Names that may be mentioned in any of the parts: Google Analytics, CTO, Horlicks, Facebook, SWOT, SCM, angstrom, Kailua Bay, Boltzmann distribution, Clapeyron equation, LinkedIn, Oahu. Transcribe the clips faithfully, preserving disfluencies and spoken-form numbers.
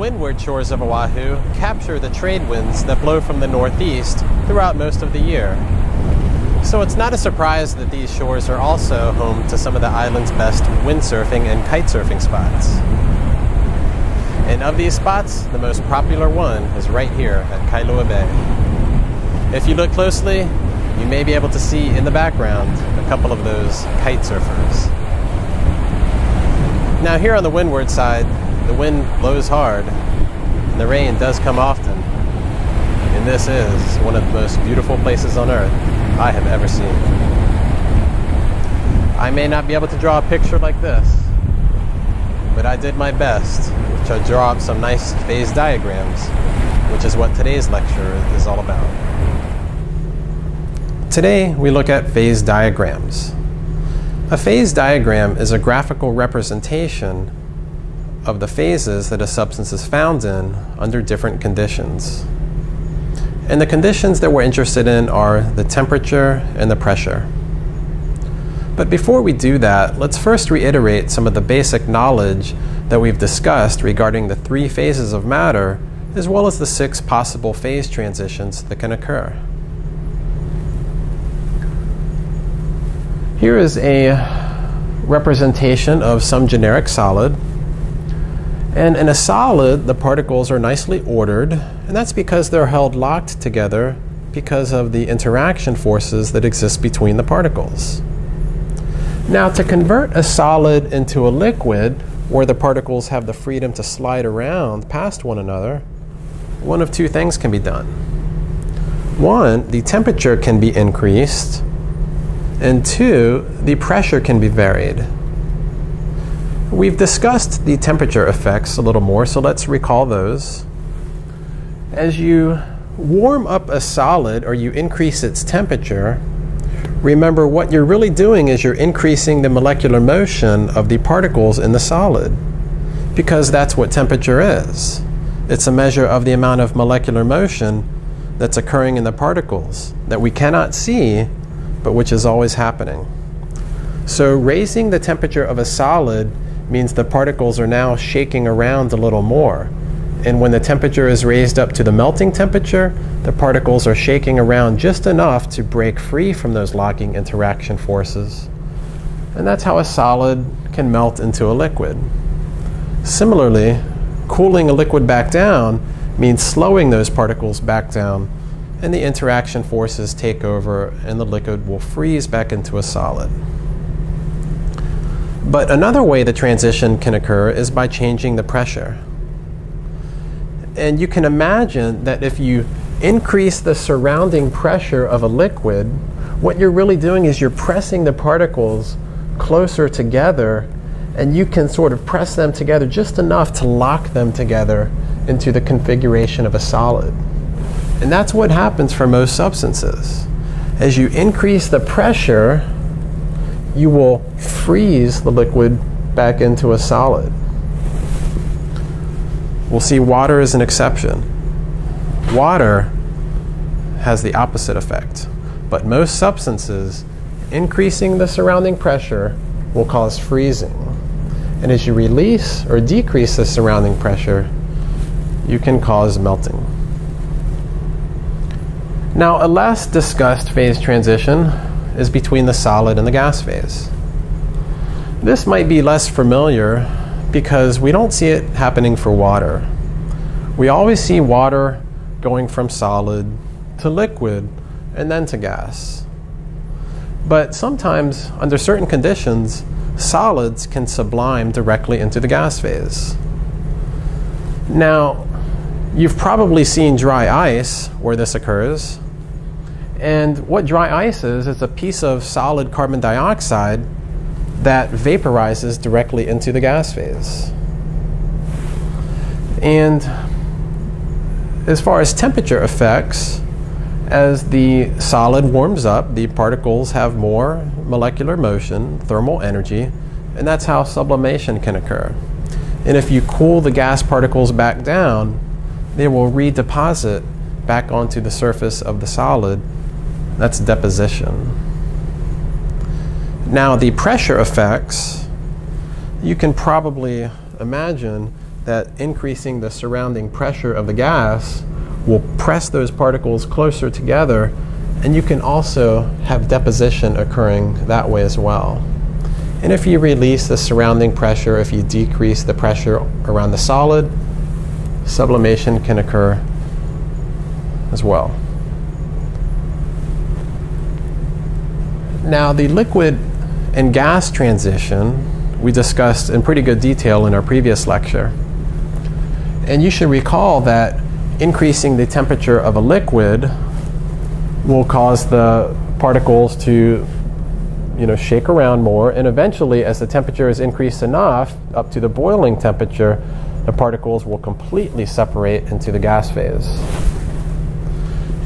windward shores of Oahu capture the trade winds that blow from the northeast throughout most of the year. So it's not a surprise that these shores are also home to some of the island's best windsurfing and kitesurfing spots. And of these spots, the most popular one is right here at Kailua Bay. If you look closely, you may be able to see in the background a couple of those kite surfers. Now here on the windward side, the wind blows hard, and the rain does come often. And this is one of the most beautiful places on earth I have ever seen. I may not be able to draw a picture like this, but I did my best to draw up some nice phase diagrams, which is what today's lecture is all about. Today, we look at phase diagrams. A phase diagram is a graphical representation of the phases that a substance is found in under different conditions. And the conditions that we're interested in are the temperature and the pressure. But before we do that, let's first reiterate some of the basic knowledge that we've discussed regarding the three phases of matter, as well as the six possible phase transitions that can occur. Here is a representation of some generic solid. And in a solid, the particles are nicely ordered, and that's because they're held locked together because of the interaction forces that exist between the particles. Now, to convert a solid into a liquid, where the particles have the freedom to slide around past one another, one of two things can be done. One, the temperature can be increased, and two, the pressure can be varied. We've discussed the temperature effects a little more, so let's recall those. As you warm up a solid or you increase its temperature, remember what you're really doing is you're increasing the molecular motion of the particles in the solid, because that's what temperature is. It's a measure of the amount of molecular motion that's occurring in the particles that we cannot see, but which is always happening. So raising the temperature of a solid means the particles are now shaking around a little more. And when the temperature is raised up to the melting temperature, the particles are shaking around just enough to break free from those locking interaction forces. And that's how a solid can melt into a liquid. Similarly, cooling a liquid back down means slowing those particles back down, and the interaction forces take over and the liquid will freeze back into a solid. But another way the transition can occur is by changing the pressure. And you can imagine that if you increase the surrounding pressure of a liquid, what you're really doing is you're pressing the particles closer together, and you can sort of press them together just enough to lock them together into the configuration of a solid. And that's what happens for most substances. As you increase the pressure, you will freeze the liquid back into a solid. We'll see water is an exception. Water has the opposite effect. But most substances, increasing the surrounding pressure will cause freezing. And as you release or decrease the surrounding pressure, you can cause melting. Now, a less discussed phase transition is between the solid and the gas phase. This might be less familiar because we don't see it happening for water. We always see water going from solid to liquid and then to gas. But sometimes, under certain conditions, solids can sublime directly into the gas phase. Now, you've probably seen dry ice where this occurs. And what dry ice is, is a piece of solid carbon dioxide that vaporizes directly into the gas phase. And as far as temperature effects, as the solid warms up, the particles have more molecular motion, thermal energy, and that's how sublimation can occur. And if you cool the gas particles back down, they will redeposit back onto the surface of the solid. That's deposition. Now, the pressure effects, you can probably imagine that increasing the surrounding pressure of the gas will press those particles closer together, and you can also have deposition occurring that way as well. And if you release the surrounding pressure, if you decrease the pressure around the solid, sublimation can occur as well. Now, the liquid and gas transition we discussed in pretty good detail in our previous lecture. And you should recall that increasing the temperature of a liquid will cause the particles to you know, shake around more, and eventually, as the temperature is increased enough, up to the boiling temperature, the particles will completely separate into the gas phase.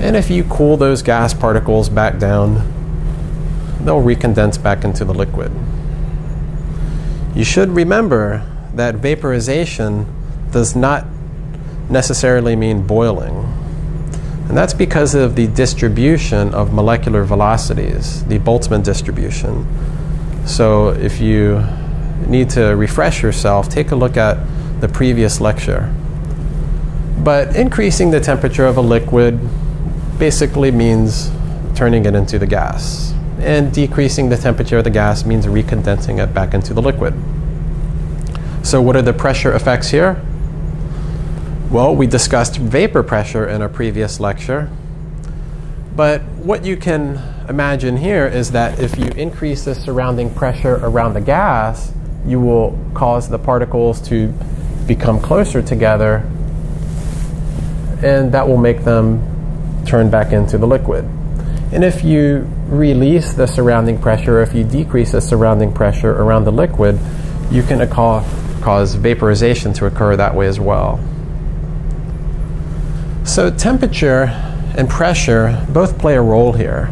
And if you cool those gas particles back down, they'll recondense back into the liquid. You should remember that vaporization does not necessarily mean boiling. And that's because of the distribution of molecular velocities, the Boltzmann distribution. So if you need to refresh yourself, take a look at the previous lecture. But increasing the temperature of a liquid basically means turning it into the gas. And decreasing the temperature of the gas means recondensing it back into the liquid. So what are the pressure effects here? Well, we discussed vapor pressure in our previous lecture. But what you can imagine here is that if you increase the surrounding pressure around the gas, you will cause the particles to become closer together, and that will make them turn back into the liquid. And if you release the surrounding pressure, if you decrease the surrounding pressure around the liquid, you can cause vaporization to occur that way as well. So temperature and pressure both play a role here.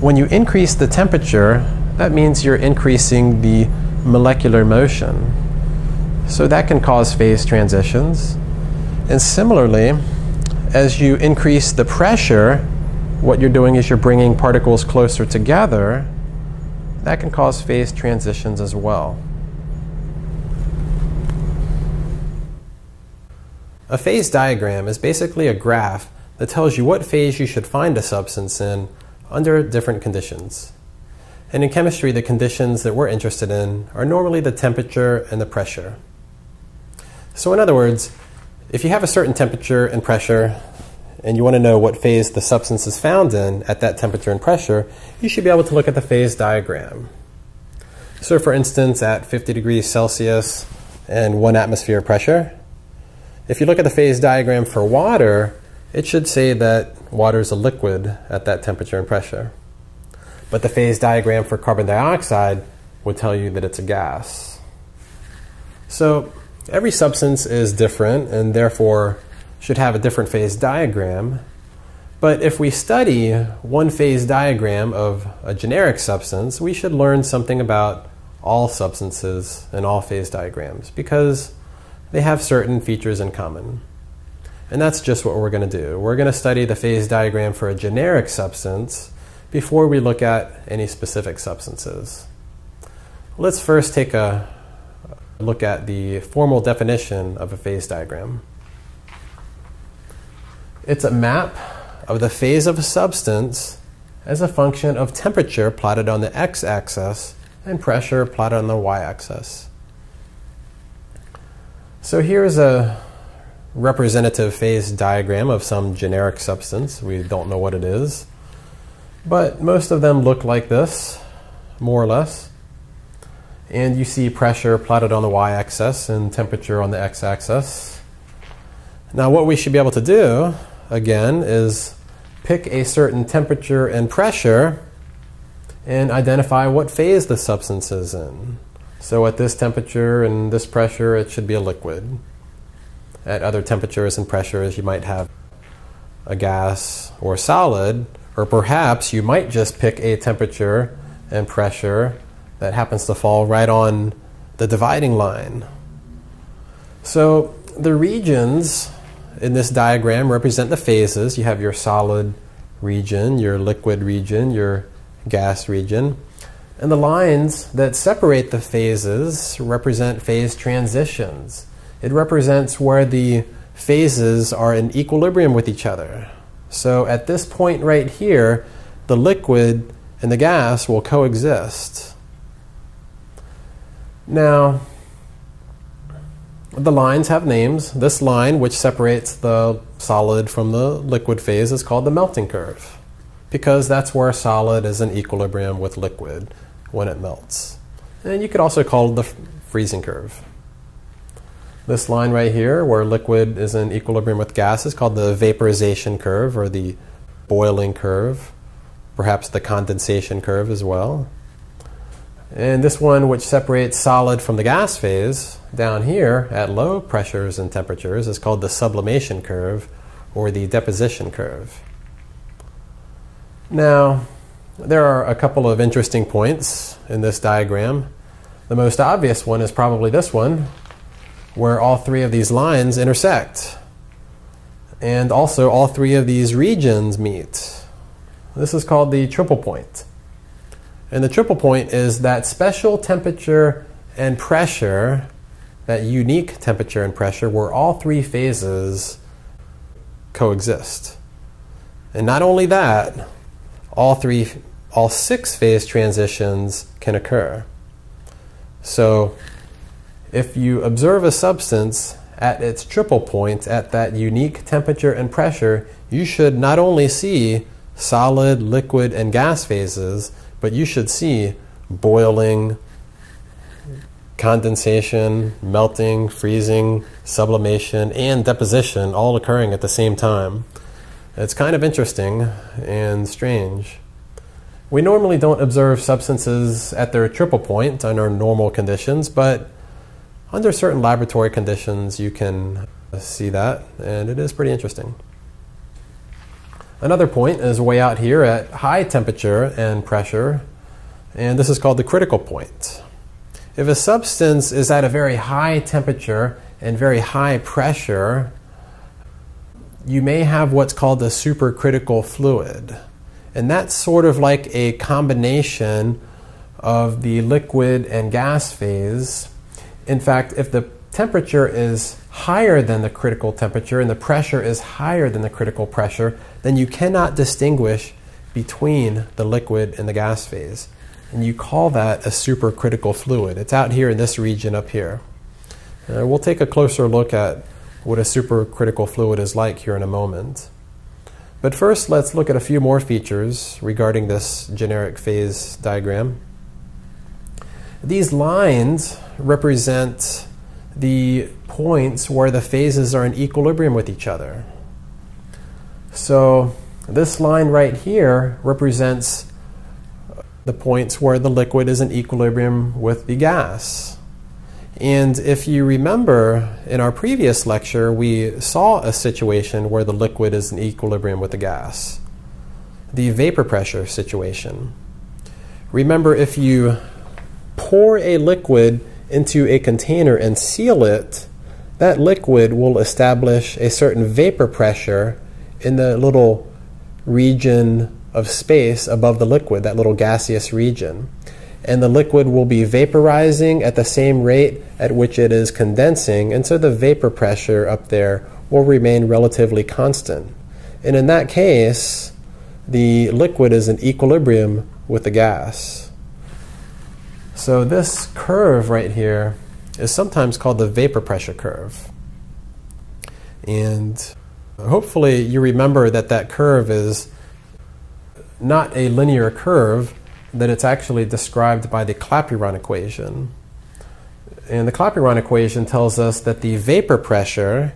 When you increase the temperature, that means you're increasing the molecular motion. So that can cause phase transitions. And similarly, as you increase the pressure, what you're doing is you're bringing particles closer together. That can cause phase transitions as well. A phase diagram is basically a graph that tells you what phase you should find a substance in under different conditions. And in chemistry, the conditions that we're interested in are normally the temperature and the pressure. So in other words, if you have a certain temperature and pressure, and you want to know what phase the substance is found in at that temperature and pressure, you should be able to look at the phase diagram. So for instance, at fifty degrees Celsius and one atmosphere of pressure, if you look at the phase diagram for water, it should say that water is a liquid at that temperature and pressure. But the phase diagram for carbon dioxide would tell you that it's a gas. So every substance is different and therefore should have a different phase diagram. But if we study one phase diagram of a generic substance, we should learn something about all substances and all phase diagrams, because they have certain features in common. And that's just what we're going to do. We're going to study the phase diagram for a generic substance before we look at any specific substances. Let's first take a look at the formal definition of a phase diagram. It's a map of the phase of a substance as a function of temperature plotted on the x-axis and pressure plotted on the y-axis. So here's a representative phase diagram of some generic substance. We don't know what it is. But most of them look like this, more or less. And you see pressure plotted on the y-axis and temperature on the x-axis. Now what we should be able to do, again, is pick a certain temperature and pressure and identify what phase the substance is in. So at this temperature and this pressure, it should be a liquid. At other temperatures and pressures, you might have a gas or solid, or perhaps you might just pick a temperature and pressure that happens to fall right on the dividing line. So the regions in this diagram represent the phases. You have your solid region, your liquid region, your gas region. And the lines that separate the phases represent phase transitions. It represents where the phases are in equilibrium with each other. So at this point right here, the liquid and the gas will coexist. Now, the lines have names. This line, which separates the solid from the liquid phase, is called the melting curve, because that's where solid is in equilibrium with liquid when it melts. And you could also call it the freezing curve. This line right here, where liquid is in equilibrium with gas, is called the vaporization curve, or the boiling curve, perhaps the condensation curve as well. And this one, which separates solid from the gas phase, down here at low pressures and temperatures, is called the sublimation curve, or the deposition curve. Now, there are a couple of interesting points in this diagram. The most obvious one is probably this one, where all three of these lines intersect. And also all three of these regions meet. This is called the triple point. And the triple point is that special temperature and pressure, that unique temperature and pressure, where all three phases coexist. And not only that, all three, all six phase transitions can occur. So, if you observe a substance at its triple point at that unique temperature and pressure, you should not only see solid, liquid, and gas phases, but you should see boiling, condensation, melting, freezing, sublimation, and deposition all occurring at the same time. It's kind of interesting and strange. We normally don't observe substances at their triple point under normal conditions, but under certain laboratory conditions, you can see that, and it is pretty interesting. Another point is way out here at high temperature and pressure, and this is called the critical point. If a substance is at a very high temperature and very high pressure, you may have what's called a supercritical fluid, and that's sort of like a combination of the liquid and gas phase. In fact, if the temperature is higher than the critical temperature and the pressure is higher than the critical pressure, then you cannot distinguish between the liquid and the gas phase. And you call that a supercritical fluid. It's out here in this region up here. Uh, we'll take a closer look at what a supercritical fluid is like here in a moment. But first, let's look at a few more features regarding this generic phase diagram. These lines represent the points where the phases are in equilibrium with each other. So this line right here represents the points where the liquid is in equilibrium with the gas. And if you remember, in our previous lecture, we saw a situation where the liquid is in equilibrium with the gas, the vapor pressure situation. Remember, if you pour a liquid into a container and seal it, that liquid will establish a certain vapor pressure in the little region of space above the liquid, that little gaseous region. And the liquid will be vaporizing at the same rate at which it is condensing, and so the vapor pressure up there will remain relatively constant. And in that case, the liquid is in equilibrium with the gas. So this curve right here is sometimes called the vapor pressure curve. And hopefully you remember that that curve is not a linear curve, that it's actually described by the Clapeyron equation. And the Clapeyron equation tells us that the vapor pressure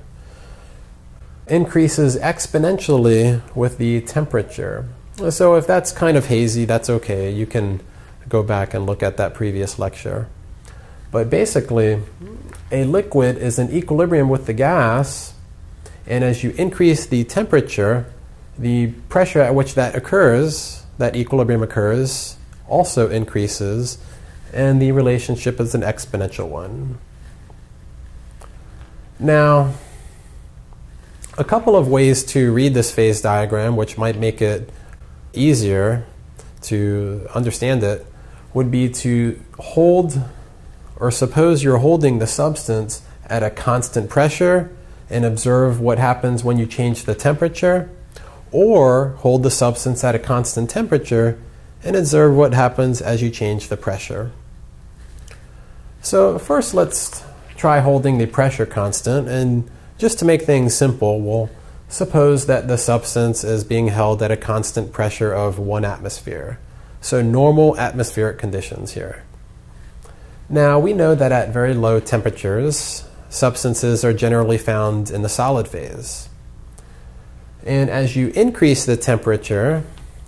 increases exponentially with the temperature. So if that's kind of hazy, that's okay. You can go back and look at that previous lecture. But basically, a liquid is in equilibrium with the gas, and as you increase the temperature, the pressure at which that occurs, that equilibrium occurs, also increases, and the relationship is an exponential one. Now, a couple of ways to read this phase diagram, which might make it easier to understand it, would be to hold, or suppose you're holding the substance at a constant pressure and observe what happens when you change the temperature, or hold the substance at a constant temperature and observe what happens as you change the pressure. So first let's try holding the pressure constant, and just to make things simple, we'll suppose that the substance is being held at a constant pressure of one atmosphere. So normal atmospheric conditions here. Now we know that at very low temperatures, substances are generally found in the solid phase. And as you increase the temperature,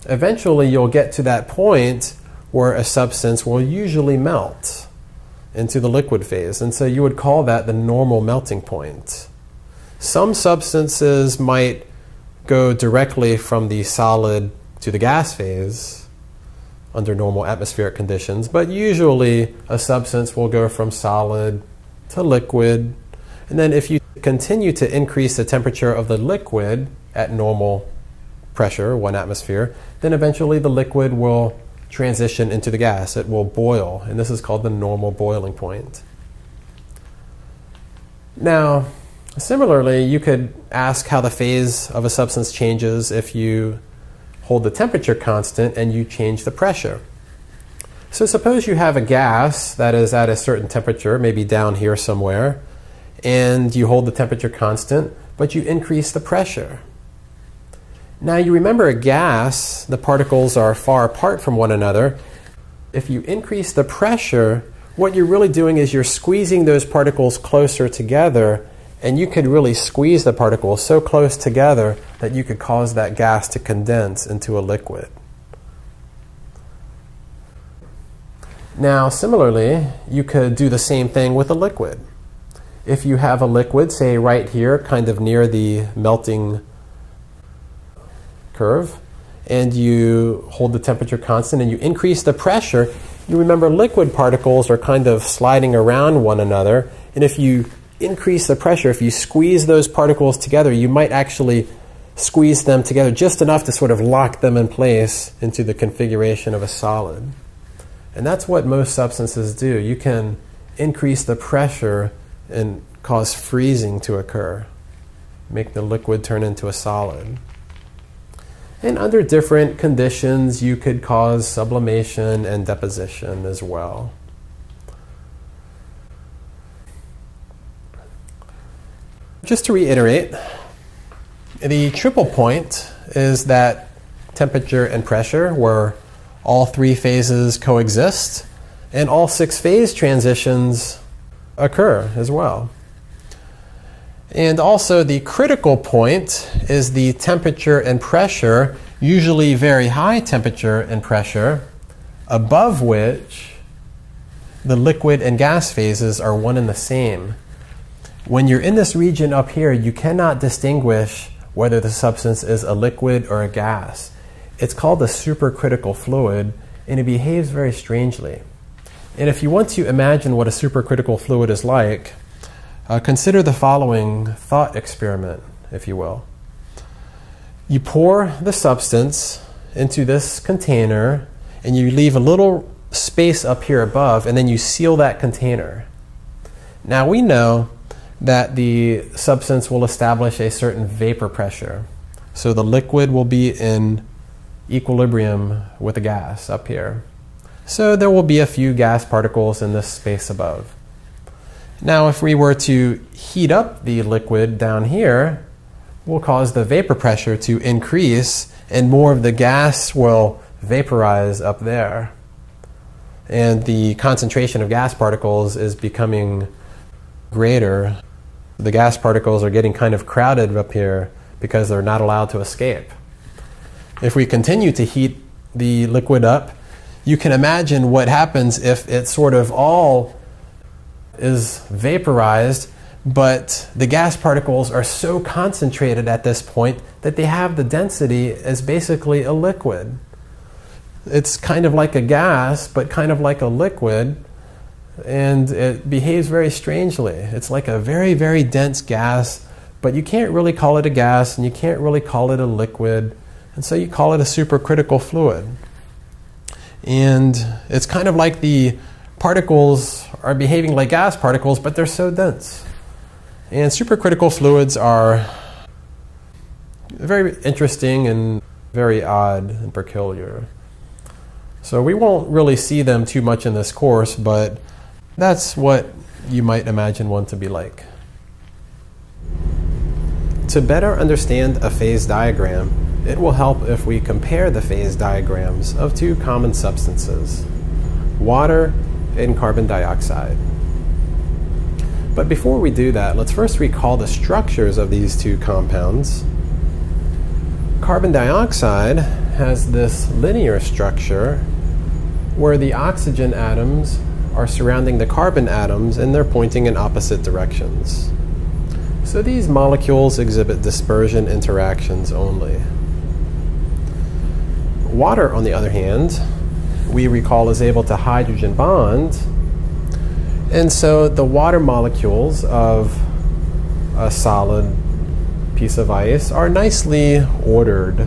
eventually you'll get to that point where a substance will usually melt into the liquid phase. And so you would call that the normal melting point. Some substances might go directly from the solid to the gas phase under normal atmospheric conditions, but usually a substance will go from solid to liquid. And then if you continue to increase the temperature of the liquid at normal pressure, one atmosphere, then eventually the liquid will transition into the gas. It will boil, and this is called the normal boiling point. Now, similarly, you could ask how the phase of a substance changes if you hold the temperature constant and you change the pressure. So suppose you have a gas that is at a certain temperature, maybe down here somewhere, and you hold the temperature constant, but you increase the pressure. Now you remember a gas, the particles are far apart from one another. If you increase the pressure, what you're really doing is you're squeezing those particles closer together, and you could really squeeze the particles so close together that you could cause that gas to condense into a liquid. Now, similarly, you could do the same thing with a liquid. If you have a liquid, say right here, kind of near the melting curve, and you hold the temperature constant and you increase the pressure, you remember liquid particles are kind of sliding around one another, and if you increase the pressure, if you squeeze those particles together, you might actually squeeze them together just enough to sort of lock them in place into the configuration of a solid. And that's what most substances do. You can increase the pressure and cause freezing to occur, make the liquid turn into a solid. And under different conditions, you could cause sublimation and deposition as well. Just to reiterate, the triple point is that temperature and pressure where all three phases coexist and all six phase transitions occur as well. And also the critical point is the temperature and pressure, usually very high temperature and pressure, above which the liquid and gas phases are one and the same. When you're in this region up here, you cannot distinguish whether the substance is a liquid or a gas. It's called the supercritical fluid, and it behaves very strangely. And if you want to imagine what a supercritical fluid is like, uh, consider the following thought experiment, if you will. You pour the substance into this container, and you leave a little space up here above, and then you seal that container. Now we know that the substance will establish a certain vapor pressure. So the liquid will be in equilibrium with the gas up here. So there will be a few gas particles in this space above. Now if we were to heat up the liquid down here, we'll cause the vapor pressure to increase and more of the gas will vaporize up there. And the concentration of gas particles is becoming greater. The gas particles are getting kind of crowded up here because they're not allowed to escape. If we continue to heat the liquid up, you can imagine what happens if it sort of all is vaporized, but the gas particles are so concentrated at this point that they have the density as basically a liquid. It's kind of like a gas, but kind of like a liquid, and it behaves very strangely. It's like a very, very dense gas, but you can't really call it a gas and you can't really call it a liquid, and so you call it a supercritical fluid. And it's kind of like the particles are behaving like gas particles, but they're so dense. And supercritical fluids are very interesting and very odd and peculiar. So we won't really see them too much in this course, but that's what you might imagine one to be like. To better understand a phase diagram, it will help if we compare the phase diagrams of two common substances, water and carbon dioxide. But before we do that, let's first recall the structures of these two compounds. Carbon dioxide has this linear structure where the oxygen atoms are surrounding the carbon atoms and they're pointing in opposite directions. So these molecules exhibit dispersion interactions only. Water, on the other hand, we recall is able to hydrogen bond, and so the water molecules of a solid piece of ice are nicely ordered.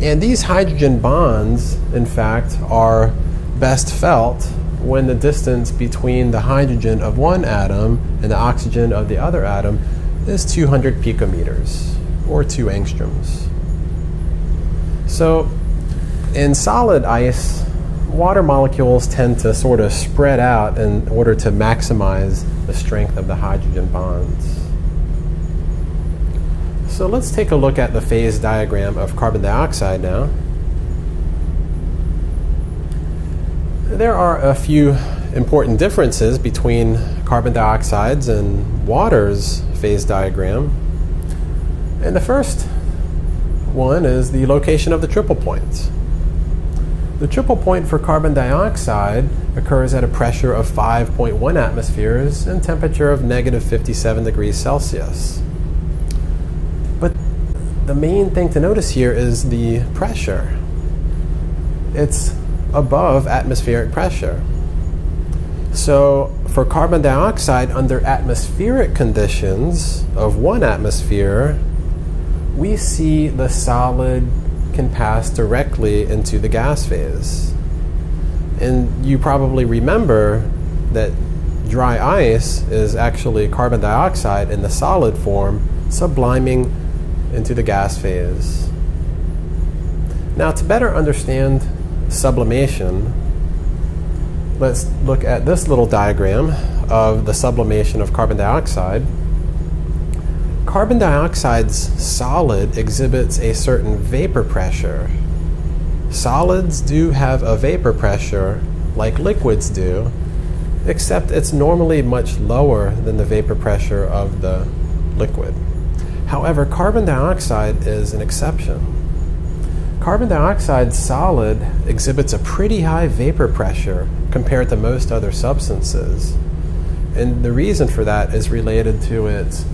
And these hydrogen bonds, in fact, are best felt when the distance between the hydrogen of one atom and the oxygen of the other atom is two hundred picometers, or two angstroms. So in solid ice, water molecules tend to sort of spread out in order to maximize the strength of the hydrogen bonds. So let's take a look at the phase diagram of carbon dioxide now. There are a few important differences between carbon dioxide's and water's phase diagram. And the first one is the location of the triple point. The triple point for carbon dioxide occurs at a pressure of five point one atmospheres and temperature of negative fifty-seven degrees Celsius. But the main thing to notice here is the pressure. It's above atmospheric pressure. So for carbon dioxide under atmospheric conditions of one atmosphere, we see the solid can pass directly into the gas phase. And you probably remember that dry ice is actually carbon dioxide in the solid form subliming into the gas phase. Now, to better understand sublimation, let's look at this little diagram of the sublimation of carbon dioxide. Carbon dioxide's solid exhibits a certain vapor pressure. Solids do have a vapor pressure like liquids do, except it's normally much lower than the vapor pressure of the liquid. However, carbon dioxide is an exception. Carbon dioxide's solid exhibits a pretty high vapor pressure compared to most other substances. And the reason for that is related to its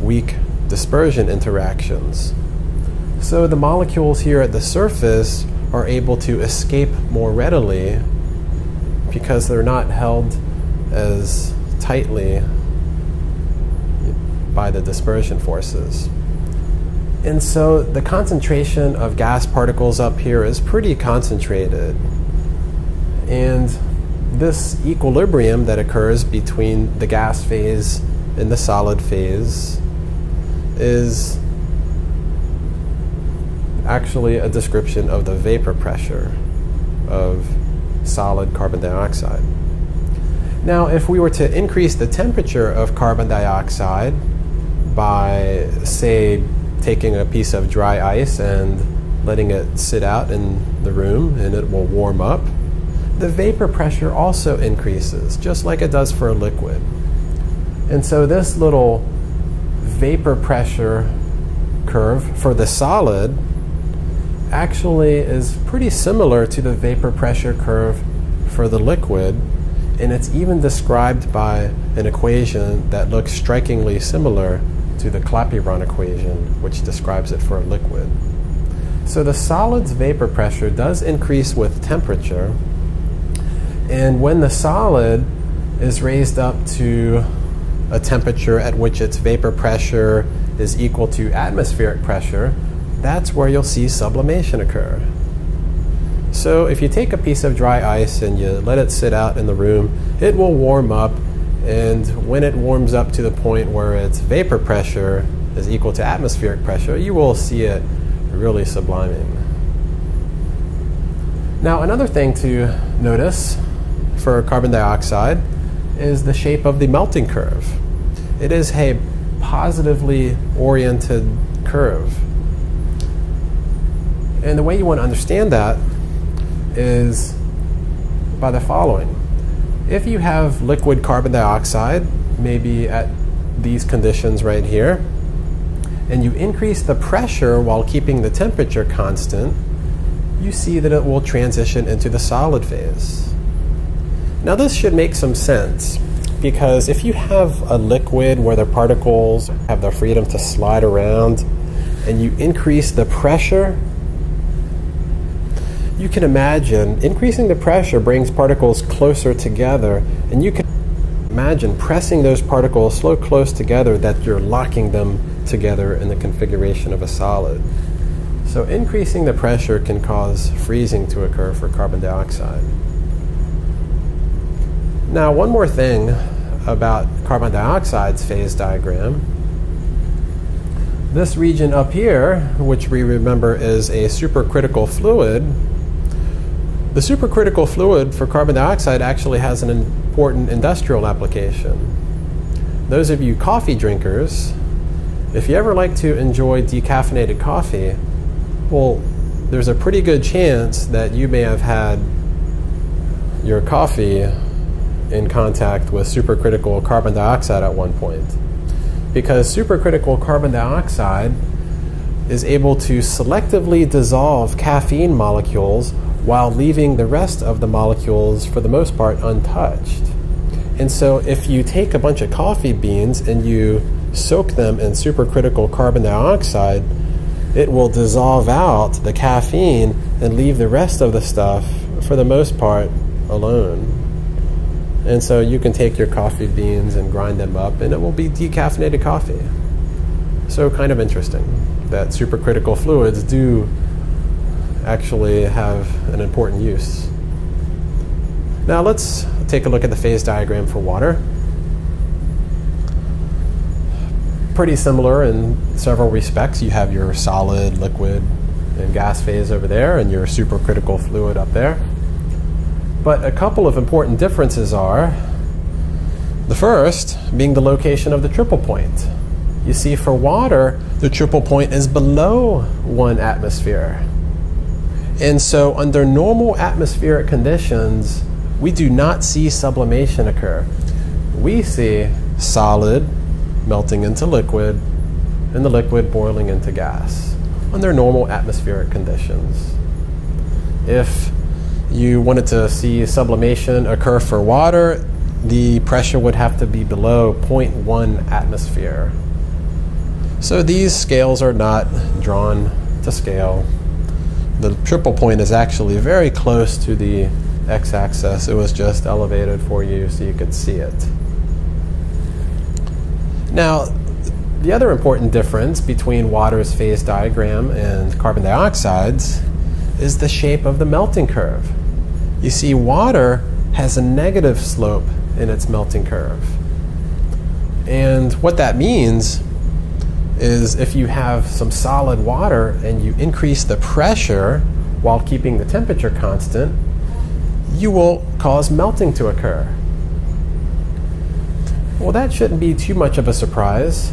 weak dispersion interactions. So the molecules here at the surface are able to escape more readily because they're not held as tightly by the dispersion forces. And so the concentration of gas particles up here is pretty concentrated. And this equilibrium that occurs between the gas phase and the solid phase is actually a description of the vapor pressure of solid carbon dioxide. Now, if we were to increase the temperature of carbon dioxide by, say, taking a piece of dry ice and letting it sit out in the room and it will warm up, the vapor pressure also increases, just like it does for a liquid. And so this little vapor pressure curve for the solid actually is pretty similar to the vapor pressure curve for the liquid, and it's even described by an equation that looks strikingly similar to the Clapeyron equation, which describes it for a liquid. So the solid's vapor pressure does increase with temperature, and when the solid is raised up to a temperature at which its vapor pressure is equal to atmospheric pressure, that's where you'll see sublimation occur. So if you take a piece of dry ice and you let it sit out in the room, it will warm up And when it warms up to the point where its vapor pressure is equal to atmospheric pressure, you will see it really subliming. Now, another thing to notice for carbon dioxide is the shape of the melting curve. It is a positively oriented curve. And the way you want to understand that is by the following. If you have liquid carbon dioxide, maybe at these conditions right here, and you increase the pressure while keeping the temperature constant, you see that it will transition into the solid phase. Now this should make some sense, because if you have a liquid where the particles have their freedom to slide around, and you increase the pressure, you can imagine increasing the pressure brings particles closer together, and you can imagine pressing those particles so close together that you're locking them together in the configuration of a solid. So increasing the pressure can cause freezing to occur for carbon dioxide. Now, one more thing about carbon dioxide's phase diagram. This region up here, which we remember is a supercritical fluid, the supercritical fluid for carbon dioxide actually has an important industrial application. Those of you coffee drinkers, if you ever like to enjoy decaffeinated coffee, well, there's a pretty good chance that you may have had your coffee in contact with supercritical carbon dioxide at one point. Because supercritical carbon dioxide is able to selectively dissolve caffeine molecules while leaving the rest of the molecules, for the most part, untouched. And so if you take a bunch of coffee beans and you soak them in supercritical carbon dioxide, it will dissolve out the caffeine and leave the rest of the stuff, for the most part, alone. And so you can take your coffee beans and grind them up, and it will be decaffeinated coffee. So kind of interesting that supercritical fluids do actually have an important use. Now let's take a look at the phase diagram for water. Pretty similar in several respects. You have your solid, liquid, and gas phase over there, and your supercritical fluid up there. But a couple of important differences are, the first being the location of the triple point. You see, for water, the triple point is below one atmosphere. And so under normal atmospheric conditions, we do not see sublimation occur. We see solid melting into liquid, and the liquid boiling into gas under normal atmospheric conditions. If you wanted to see sublimation occur for water, the pressure would have to be below zero point one atmosphere. So these scales are not drawn to scale. The triple point is actually very close to the x-axis. It was just elevated for you so you could see it. Now, the other important difference between water's phase diagram and carbon dioxide's is the shape of the melting curve. You see, water has a negative slope in its melting curve. And what that means is if you have some solid water and you increase the pressure while keeping the temperature constant, you will cause melting to occur. Well, that shouldn't be too much of a surprise,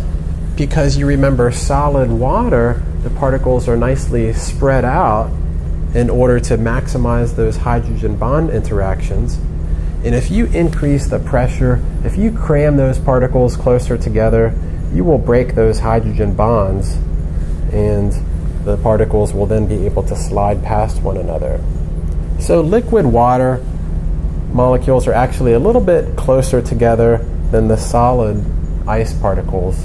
because you remember, solid water, the particles are nicely spread out in order to maximize those hydrogen bond interactions. And if you increase the pressure, if you cram those particles closer together, you will break those hydrogen bonds, and the particles will then be able to slide past one another. So liquid water molecules are actually a little bit closer together than the solid ice particles,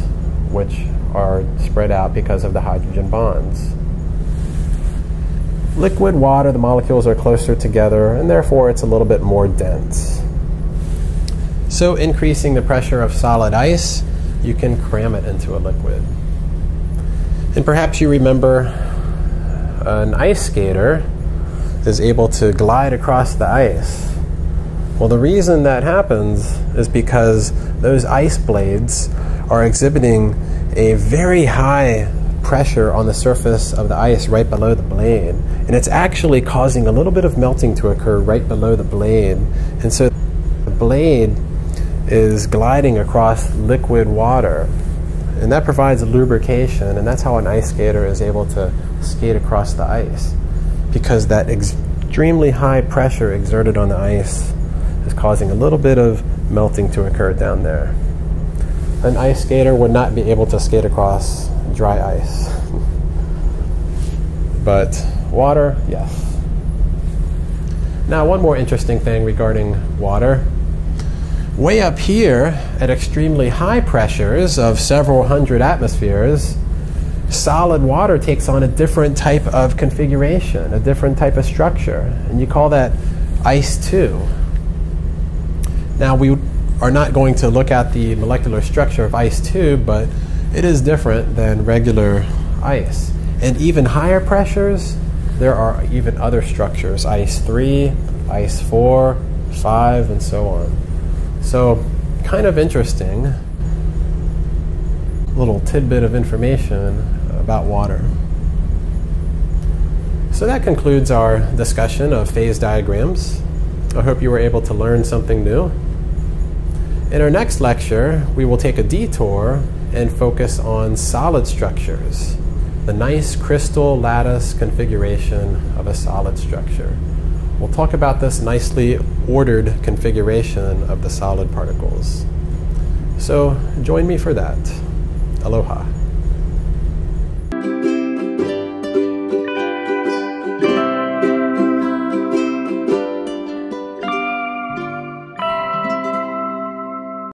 which are spread out because of the hydrogen bonds. Liquid water, the molecules are closer together, and therefore it's a little bit more dense. So increasing the pressure of solid ice, you can cram it into a liquid. And perhaps you remember an ice skater is able to glide across the ice. Well, the reason that happens is because those ice blades are exhibiting a very high pressure on the surface of the ice right below the blade, and it's actually causing a little bit of melting to occur right below the blade, and so the blade is gliding across liquid water, and that provides lubrication, and that's how an ice skater is able to skate across the ice, because that extremely high pressure exerted on the ice is causing a little bit of melting to occur down there. An ice skater would not be able to skate across dry ice. But water, yes. Now, one more interesting thing regarding water. Way up here, at extremely high pressures of several hundred atmospheres, solid water takes on a different type of configuration, a different type of structure, and you call that ice too. Now, we are not going to look at the molecular structure of ice too, but it is different than regular ice. And even higher pressures, there are even other structures, ice three, ice four, five, and so on. So, kind of interesting little tidbit of information about water. So that concludes our discussion of phase diagrams. I hope you were able to learn something new. In our next lecture, we will take a detour and focus on solid structures, the nice crystal lattice configuration of a solid structure. We'll talk about this nicely ordered configuration of the solid particles. So join me for that. Aloha.